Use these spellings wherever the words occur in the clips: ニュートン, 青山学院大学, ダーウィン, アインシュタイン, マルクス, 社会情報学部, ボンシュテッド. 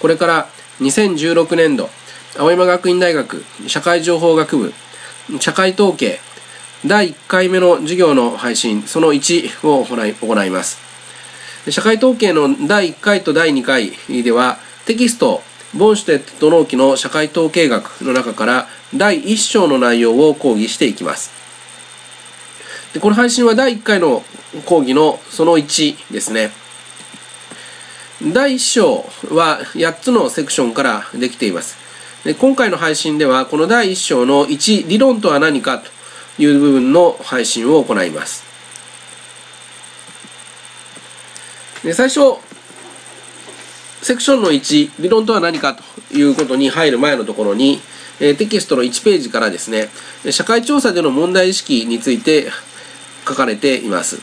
これから2016年度、青山学院大学社会情報学部社会統計第1回目の授業の配信、その1を行います。社会統計の第1回と第2回では、テキスト、ボンシュテッド納期の社会統計学の中から第1章の内容を講義していきます。で、この配信は第1回の講義のその1ですね。第1章は8つのセクションからできています。で、今回の配信ではこの第1章の1、理論とは何かという部分の配信を行います。で、最初、セクションの1、理論とは何かということに入る前のところに、テキストの1ページからですね、社会調査での問題意識について書かれています。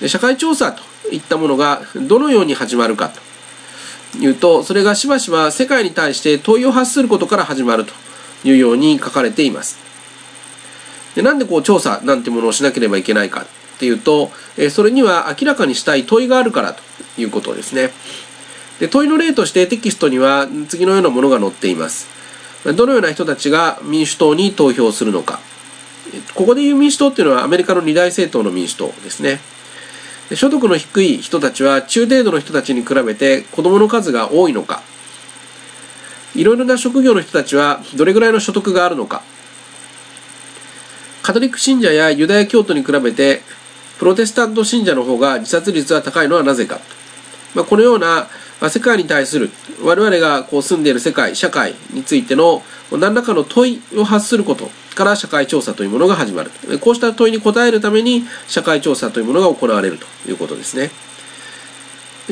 で、社会調査といったものがどのように始まるかというと、それがしばしば世界に対して問いを発することから始まるというように書かれています。で、なんでこう調査なんてものをしなければいけないかっていうと、それには明らかにしたい問いがあるからということですね。で、問いの例としてテキストには次のようなものが載っています。どのような人たちが民主党に投票するのか。ここでいう民主党っていうのはアメリカの二大政党の民主党ですね。所得の低い人たちは中程度の人たちに比べて子供の数が多いのか。いろいろな職業の人たちはどれぐらいの所得があるのか。カトリック信者やユダヤ教徒に比べてプロテスタント信者の方が自殺率は高いのはなぜか。このような世界に対する我々がこう住んでいる世界、社会についての何らかの問いを発することから社会調査というものが始まる。こうした問いに答えるために社会調査というものが行われるということですね。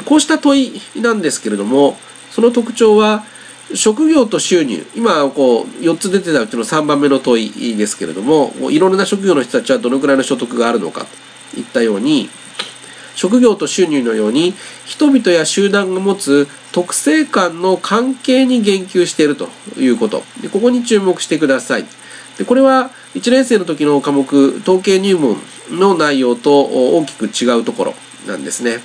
こうした問いなんですけれども、その特徴は職業と収入、今こう4つ出てたうちの3番目の問いですけれども、いろんな職業の人たちはどのくらいの所得があるのかといったように、職業と収入のように人々や集団が持つ特性間の関係に言及しているということ。で、ここに注目してください。で、これは1年生の時の科目統計入門の内容と大きく違うところなんですね。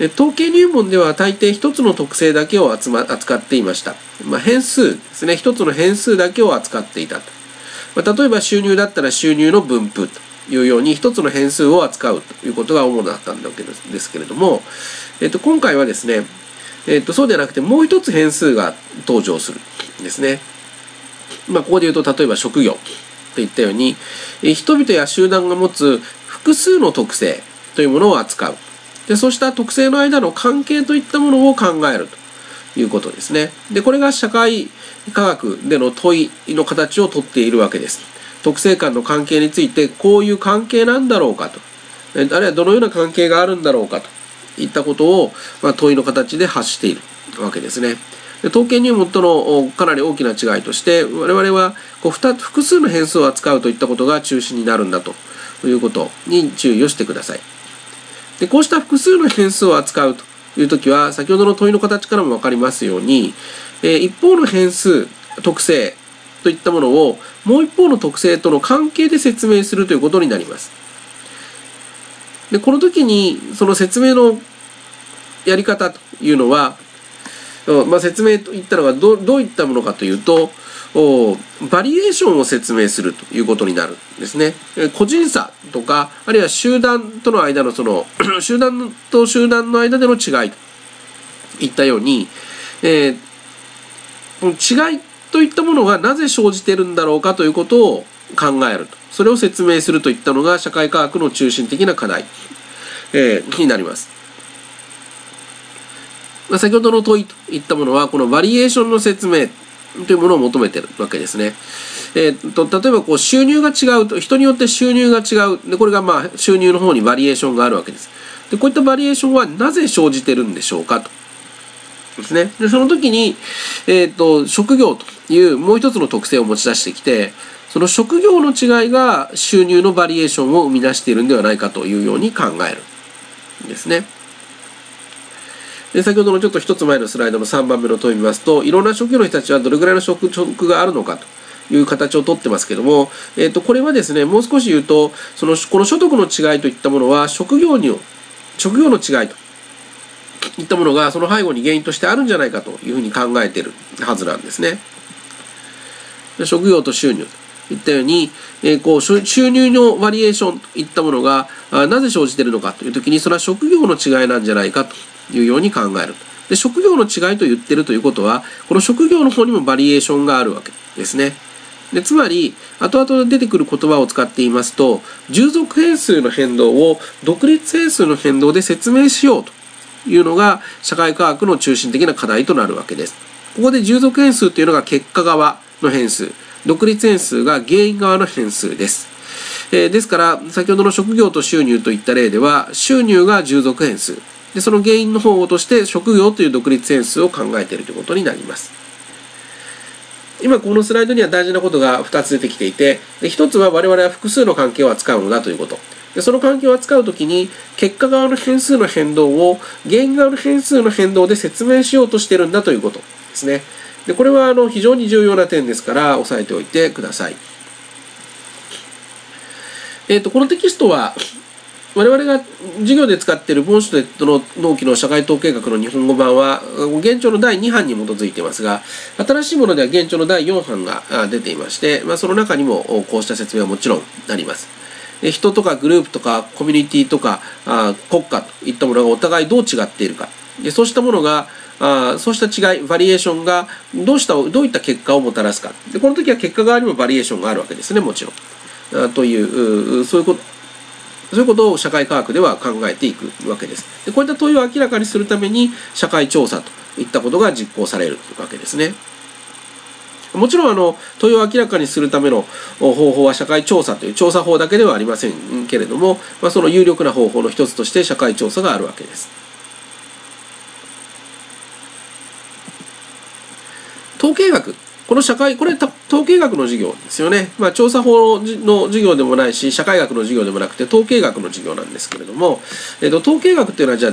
で、統計入門では大抵一つの特性だけを扱っていました。変数ですね。一つの変数だけを扱っていたと。例えば収入だったら収入の分布というように一つの変数を扱うということが主だったんですけれども、今回はですね、そうではなくてもう一つ変数が登場するんですね。ここで言うと例えば職業といったように、人々や集団が持つ複数の特性というものを扱う。で、そうした特性の間の関係といったものを考えるということですね。で、これが社会科学での問いの形をとっているわけです。特性間の関係について、こういう関係なんだろうかと、あるいはどのような関係があるんだろうかといったことを、問いの形で発しているわけですね。で、統計入門とのかなり大きな違いとして、我々はこう複数の変数を扱うといったことが中心になるんだということに注意をしてください。で、こうした複数の変数を扱うというときは、先ほどの問いの形からも分かりますように、一方の変数、特性といったものをもう一方の特性との関係で説明するということになります。で、この時にその説明のやり方というのは、説明といったのはどういったものかというと、バリエーションを説明するということになるんですね。個人差とか、あるいは集団との間のその集団と集団の間での違いといったように、違いといったものがなぜ生じているんだろうかということを考えると、それを説明するといったのが社会科学の中心的な課題、になります。先ほどの問いといったものはこのバリエーションの説明というものを求めているわけですね。例えばこう収入が違うと、人によって収入が違う。で、これが収入の方にバリエーションがあるわけです。で、こういったバリエーションはなぜ生じているんでしょうかと。ですね。で、その時に、職業というもう一つの特性を持ち出してきて、その職業の違いが収入のバリエーションを生み出しているんではないかというように考えるんですね。で、先ほどのちょっと一つ前のスライドの3番目の問いを見ますと、いろんな職業の人たちはどれぐらいの職があるのかという形をとってますけども、これはですね、もう少し言うと、この所得の違いといったものは職業の違いといったものがその背後に原因としてあるんじゃないかというふうに考えているはずなんですね。職業と収入といったように、収入のバリエーションといったものがなぜ生じているのかというときに、それは職業の違いなんじゃないかというように考える。で、職業の違いと言ってるということは、この職業の方にもバリエーションがあるわけですね。で、つまり、後々出てくる言葉を使っていますと、従属変数の変動を独立変数の変動で説明しようというのが、社会科学の中心的な課題となるわけです。ここで従属変数というのが結果側の変数、独立変数が原因側の変数です。ですから、先ほどの職業と収入といった例では、収入が従属変数。で、その原因の方として職業という独立変数を考えているということになります。今このスライドには大事なことが2つ出てきていて、で、1つは我々は複数の関係を扱うのだということ。で、その関係を扱うときに結果側の変数の変動を原因側の変数の変動で説明しようとしているんだということですね。で、これは非常に重要な点ですから押さえておいてください。このテキストは我々が授業で使っているボンシュテッドの納期の社会統計学の日本語版は、現状の第2版に基づいていますが、新しいものでは現状の第4版が出ていまして、その中にもこうした説明はもちろんあります。人とかグループとかコミュニティとか国家といったものがお互いどう違っているか、そうしたものが、そうした違い、バリエーションがどういった結果をもたらすか。で、この時は結果側にもバリエーションがあるわけですね、もちろん。という、そういうことを社会科学では考えていくわけです。で、こういった問いを明らかにするために社会調査といったことが実行されるわけですね。もちろん問いを明らかにするための方法は社会調査という調査法だけではありませんけれども、その有力な方法の一つとして社会調査があるわけです。統計学。これ統計学の授業ですよね。調査法の授業でもないし、社会学の授業でもなくて、統計学の授業なんですけれども、統計学というのは、じゃあ、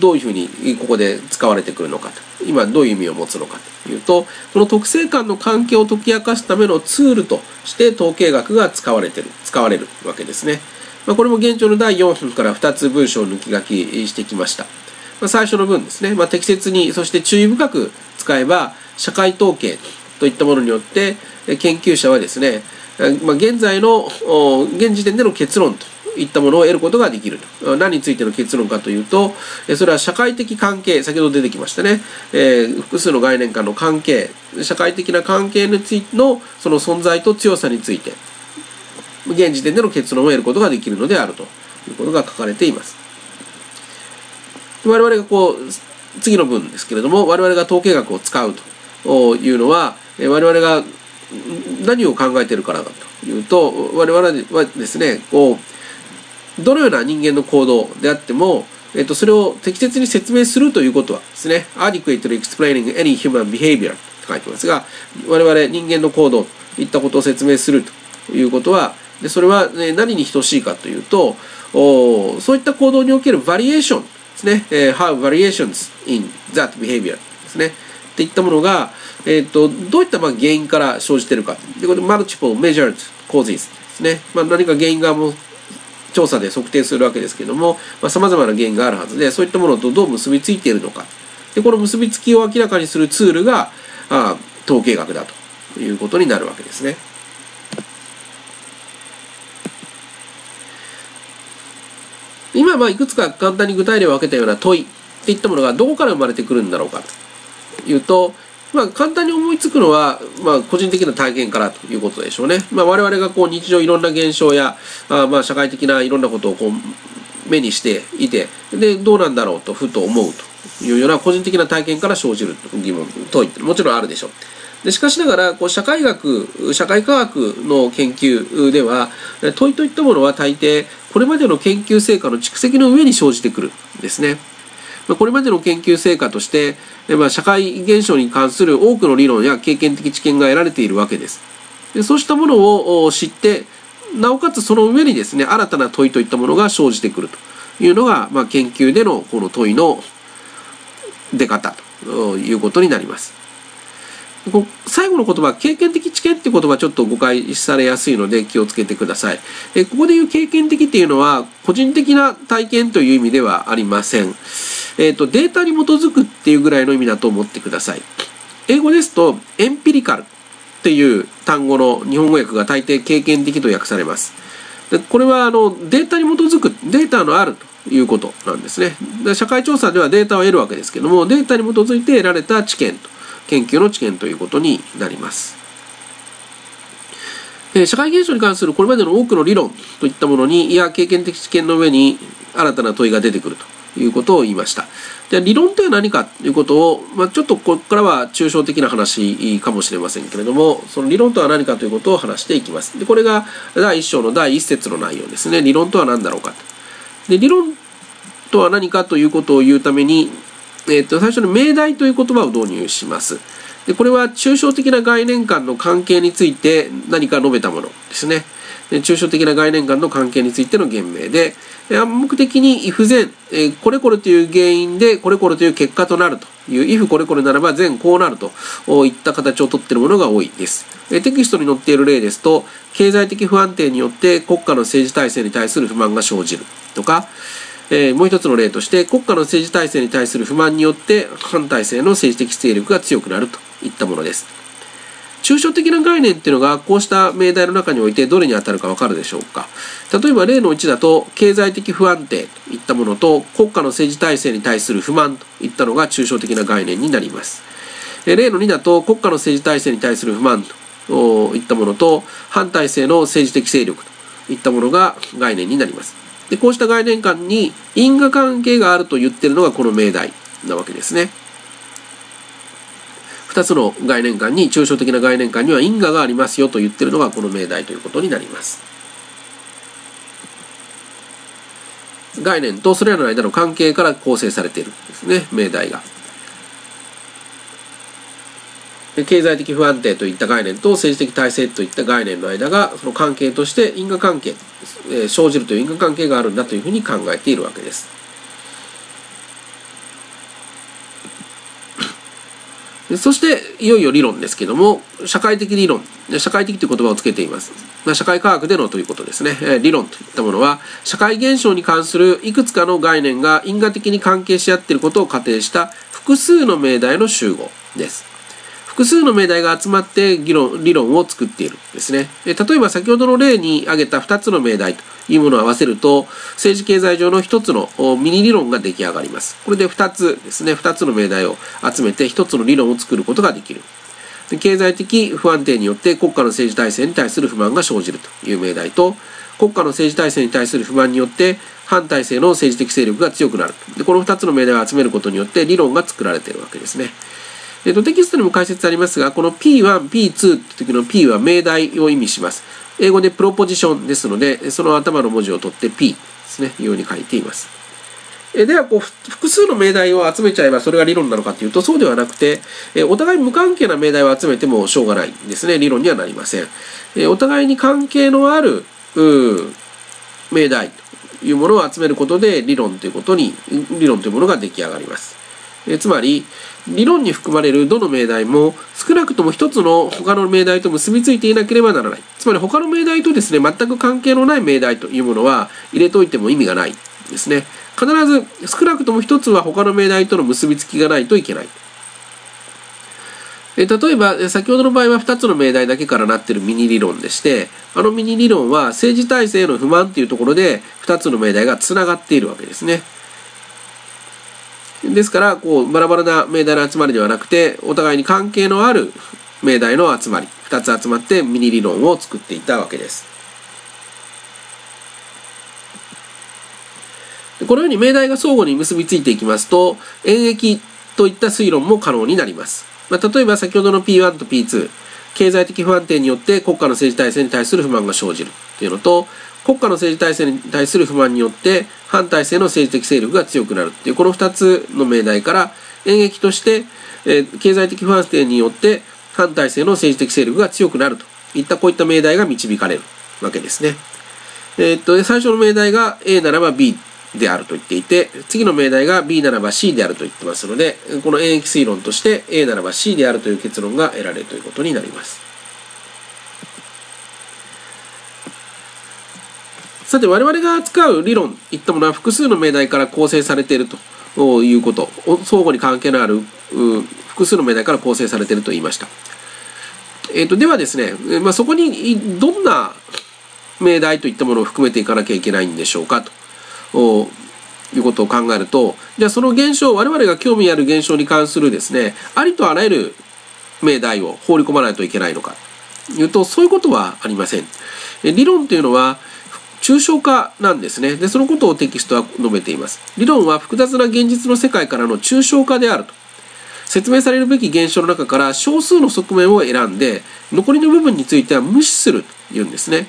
どういうふうにここで使われてくるのかと、今、どういう意味を持つのかというと、この特性間の関係を解き明かすためのツールとして、統計学が使われるわけですね。これも現状の第4分から2つ文章を抜き書きしてきました。最初の文ですね。適切に、そして注意深く使えば、社会統計、といったものによって研究者はですね、現時点での結論といったものを得ることができる。何についての結論かというと、それは社会的関係、先ほど出てきましたね、複数の概念間の関係、社会的な関係についてのその存在と強さについて、現時点での結論を得ることができるのであるということが書かれています。我々が次の文ですけれども、我々が統計学を使うというのは、我々が何を考えているからだというと、我々はですね、どのような人間の行動であっても、それを適切に説明するということはですね、adequately explaining any human behavior と書いてますが、我々人間の行動といったことを説明するということは、それは何に等しいかというと、そういった行動におけるバリエーションですね、how variations in that behavior ですね、といったものが、どういった原因から生じているか。で、これ、multiple measured causes ですね。何か原因が調査で測定するわけですけれども、様々な原因があるはずで、そういったものとどう結びついているのか。で、この結びつきを明らかにするツールが、統計学だということになるわけですね。今、いくつか簡単に具体例を分けたような問いっていったものが、どこから生まれてくるんだろうかというと、簡単に思いつくのは、個人的な体験からということでしょうね。我々が日常いろんな現象や、社会的ないろんなことを目にしていて、で、どうなんだろうとふと思うというような個人的な体験から生じる疑問、問いってもちろんあるでしょう。で、しかしながら、社会科学の研究では、問いといったものは大抵、これまでの研究成果の蓄積の上に生じてくるんですね。これまでの研究成果として、社会現象に関する多くの理論や経験的知見が得られているわけです。で、そうしたものを知って、なおかつその上にですね、新たな問いといったものが生じてくるというのが、研究でのこの問いの出方ということになります。最後の言葉、経験的知見って言葉はちょっと誤解されやすいので気をつけてください。ここで言う経験的っていうのは、個人的な体験という意味ではありません。データに基づくっていうぐらいの意味だと思ってください。英語ですと、エンピリカルっていう単語の日本語訳が大抵経験的と訳されます。でこれはデータに基づく、データのあるということなんですね。社会調査ではデータを得るわけですけども、データに基づいて得られた知見と、研究の知見ということになります。社会現象に関するこれまでの多くの理論といったものに、いや経験的知見の上に新たな問いが出てくるということを言いました。で理論とは何かということを、ちょっとここからは抽象的な話かもしれませんけれども、その理論とは何かということを話していきます。でこれが第1章の第1節の内容ですね。理論とは何だろうかと。で理論とは何かということを言うために、最初に命題という言葉を導入します。でこれは抽象的な概念間の関係について何か述べたものですね。で抽象的な概念間の関係についての言明で、暗黙的に if 前、これこれという原因でこれこれという結果となるという if これこれならば前こうなるといった形をとっているものが多いです。テキストに載っている例ですと、経済的不安定によって国家の政治体制に対する不満が生じるとか、もう一つの例として、国家の政治体制に対する不満によって反体制の政治的勢力が強くなるといったものです。抽象的な概念っていうのがこうした命題の中においてどれに当たるかわかるでしょうか。例えば例の1だと、経済的不安定といったものと国家の政治体制に対する不満といったのが抽象的な概念になります。例の2だと、国家の政治体制に対する不満といったものと反体制の政治的勢力といったものが概念になります。でこうした概念間に因果関係があると言っているのがこの命題なわけですね。2つの概念間に、抽象的な概念間には因果がありますよと言っているのがこの命題ということになります。概念とそれらの間の関係から構成されているんですね、命題が。経済的不安定といった概念と政治的体制といった概念の間が、その関係として因果関係、生じるという因果関係があるんだというふうに考えているわけです。そしていよいよ理論ですけども、社会的理論、社会的という言葉をつけています。社会科学でのということですね。理論といったものは、社会現象に関するいくつかの概念が因果的に関係し合っていることを仮定した複数の命題の集合です。複数の命題が集まって理論を作っているんですね。例えば先ほどの例に挙げた2つの命題というものを合わせると、政治経済上の1つのミニ理論が出来上がります。これで2つですね、2つの命題を集めて1つの理論を作ることができる。経済的不安定によって国家の政治体制に対する不満が生じるという命題と、国家の政治体制に対する不満によって反体制の政治的勢力が強くなる。でこの2つの命題を集めることによって理論が作られているわけですね。テキストにも解説ありますが、この P1、P2 って時の P は命題を意味します。英語でプロポジションですので、その頭の文字を取って P ですね、ように書いています。では複数の命題を集めちゃえばそれが理論なのかというと、そうではなくて、お互い無関係な命題を集めてもしょうがないんですね。理論にはなりません。お互いに関係のある命題というものを集めることで理論というものが出来上がります。つまり、理論に含まれるどの命題も少なくとも一つの他の命題と結びついていなければならない。つまり他の命題とですね、全く関係のない命題というものは入れといても意味がないですね。必ず少なくとも一つは他の命題との結びつきがないといけない。例えば先ほどの場合は2つの命題だけからなっているミニ理論でして、あのミニ理論は政治体制への不満というところで2つの命題がつながっているわけですね。ですからバラバラな命題の集まりではなくて、お互いに関係のある命題の集まり、2つ集まってミニ理論を作っていたわけです。このように命題が相互に結びついていきますと、演繹といった推論も可能になります。例えば先ほどの P1 と P2、経済的不安定によって国家の政治体制に対する不満が生じるというのと、国家の政治体制に対する不満によって反体制の政治的勢力が強くなるというこの2つの命題から、演繹として経済的不安定によって反体制の政治的勢力が強くなるといったこういった命題が導かれるわけですね。最初の命題が A ならば B であると言っていて、次の命題が B ならば C であると言ってますので、この演繹推論として A ならば C であるという結論が得られるということになります。さて我々が扱う理論といったものは複数の命題から構成されているとということを相互に関係のある複数の命題から構成されていると言いました。ではですね、そこにどんな命題といったものを含めていかなきゃいけないんでしょうかということを考えると、じゃあその現象、我々が興味ある現象に関するですね、ありとあらゆる命題を放り込まないといけないのかというと、そういうことはありません。理論というのは抽象化なんですね。で、そのことをテキストは述べています。理論は複雑な現実の世界からの抽象化であると。説明されるべき現象の中から少数の側面を選んで、残りの部分については無視するというんですね。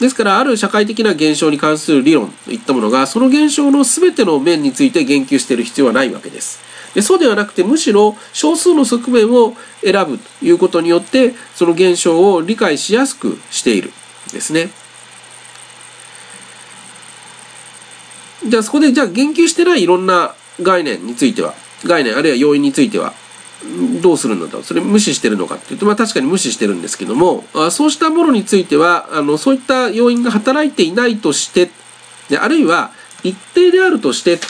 ですから、ある社会的な現象に関する理論といったものが、その現象の全ての面について言及している必要はないわけです。で、そうではなくて、むしろ少数の側面を選ぶということによって、その現象を理解しやすくしているんですね。じゃあそこで、じゃあ言及してないいろんな概念については、概念あるいは要因については、どうするんだと。それ無視してるのかっていうと、確かに無視してるんですけども、そうしたものについては、そういった要因が働いていないとして、あるいは一定であるとして、と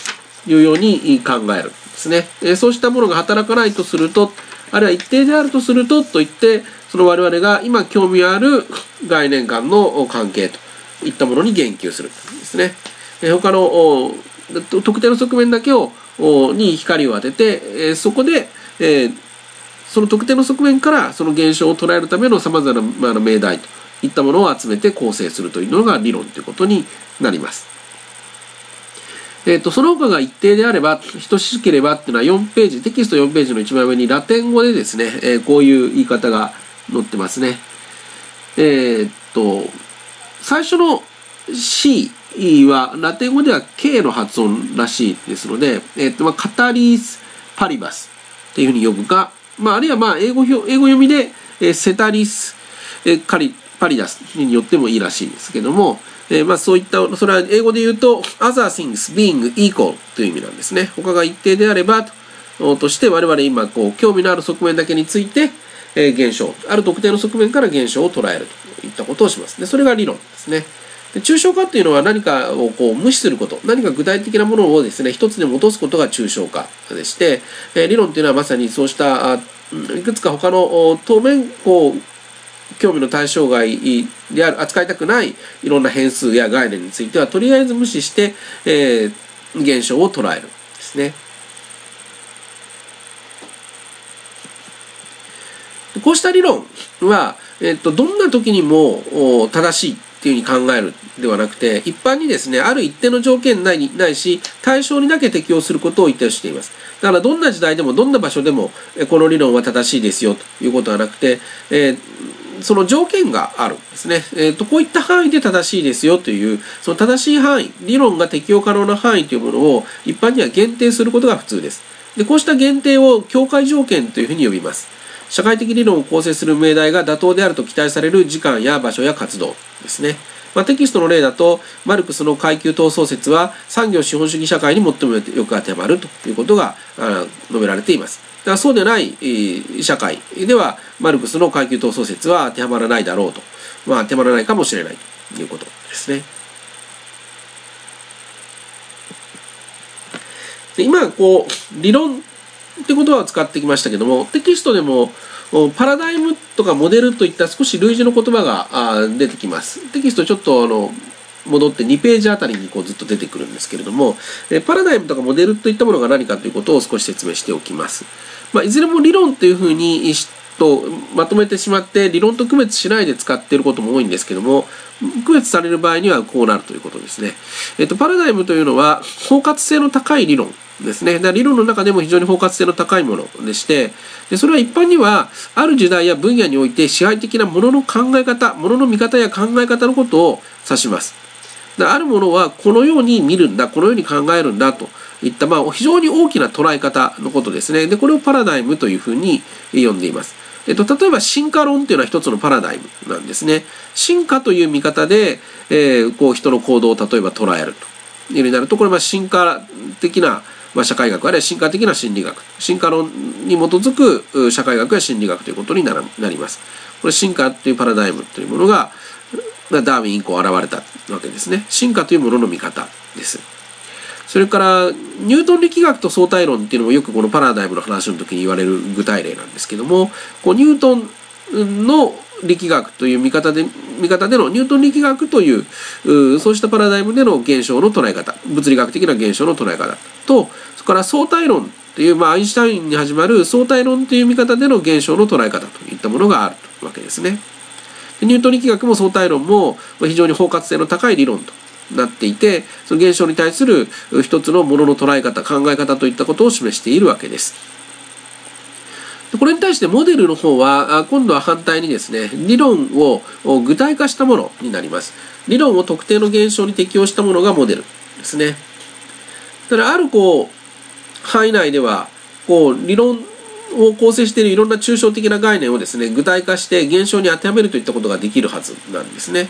いうように考えるんですね。そうしたものが働かないとすると、あるいは一定であるとすると、といって、その我々が今興味ある概念間の関係といったものに言及するんですね。他の特定の側面だけに光を当てて、そこでその特定の側面からその現象を捉えるためのさまざまな命題といったものを集めて構成するというのが理論ということになります。その他が一定であれば、等しければっていうのは4ページ、テキスト4ページの一番上にラテン語でですね、こういう言い方が載ってますね。最初の Cはラテン語では K の発音らしいですので、カタリース・パリバスっていうふうに呼ぶか、あるいは英語読みで、セタリス・パリダスによってもいいらしいですけども、そういった、それは英語で言うと、other things being equal という意味なんですね。他が一定であればとして、我々今、興味のある側面だけについて、現象、ある特定の側面から現象を捉えるといったことをします。で、それが理論ですね。抽象化というのは何かを無視すること、何か具体的なものをですね、一つでも落とすことが抽象化でして、理論というのはまさにそうした、いくつか他の当面、興味の対象外である、扱いたくないいろんな変数や概念については、とりあえず無視して、現象を捉えるんですね。こうした理論は、どんな時にも正しいというふうに考えるではなくて、一般にですね、ある一定の条件ないし、対象にだけ適用することを一定としています。だから、どんな時代でも、どんな場所でも、この理論は正しいですよということはなくて、その条件があるんですね。こういった範囲で正しいですよという、その正しい範囲、理論が適用可能な範囲というものを一般には限定することが普通です。で、こうした限定を境界条件というふうに呼びます。社会的理論を構成する命題が妥当であると期待される時間や場所や活動ですね。テキストの例だと、マルクスの階級闘争説は産業資本主義社会に最もよく当てはまるということが述べられています。だからそうでない社会では、マルクスの階級闘争説は当てはまらないだろうと。当てはまらないかもしれないということですね。で、今、理論って言葉を使ってきましたけども、テキストでもパラダイムとかモデルといった少し類似の言葉が出てきます。テキストちょっと戻って2ページあたりにずっと出てくるんですけれども、パラダイムとかモデルといったものが何かということを少し説明しておきます。いずれも理論というふうにまとめてしまって、理論と区別しないで使っていることも多いんですけども、区別される場合にはこうなるということですね。パラダイムというのは包括性の高い理論ですね。理論の中でも非常に包括性の高いものでして、それは一般には、ある時代や分野において支配的なものの考え方、ものの見方や考え方のことを指します。あるものはこのように見るんだ、このように考えるんだといった、非常に大きな捉え方のことですね。これをパラダイムというふうに呼んでいます。例えば進化論というのは一つのパラダイムなんですね。進化という見方で、人の行動を例えば捉えるというようになると、これは進化的な社会学あるいは進化的な心理学、進化論に基づく社会学や心理学ということになります。これ進化というパラダイムというものがダーウィン以降現れたわけですね。進化というものの見方です。それからニュートン力学と相対論っていうのもよくこのパラダイムの話の時に言われる具体例なんですけども、こうニュートンの力学という見方でのニュートン力学という、そうしたパラダイムでの現象の捉え方、物理学的な現象の捉え方と、それから相対論という、アインシュタインに始まる相対論という見方での現象の捉え方といったものがあるわけですね。ニュートン力学も相対論も非常に包括性の高い理論となっていて、その現象に対する一つのものの捉え方、考え方といったことを示しているわけです。これに対してモデルの方は今度は反対にですね、理論を具体化したものになります。理論を特定の現象に適用したものがモデルですね。だからある範囲内では理論を構成しているいろんな抽象的な概念をですね、具体化して現象に当てはめるといったことができるはずなんですね。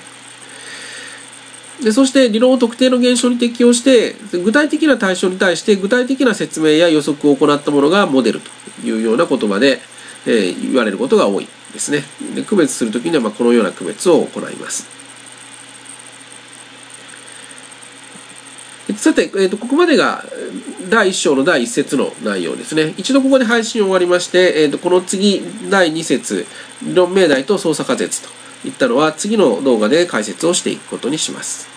でそして理論を特定の現象に適用して具体的な対象に対して具体的な説明や予測を行ったものがモデルというような言葉で、言われることが多いですね。で区別するときにはこのような区別を行います。さて、ここまでが第1章の第1節の内容ですね。一度ここで配信を終わりまして、この次第2節「理論命題と操作仮説」といったのは次の動画で解説をしていくことにします。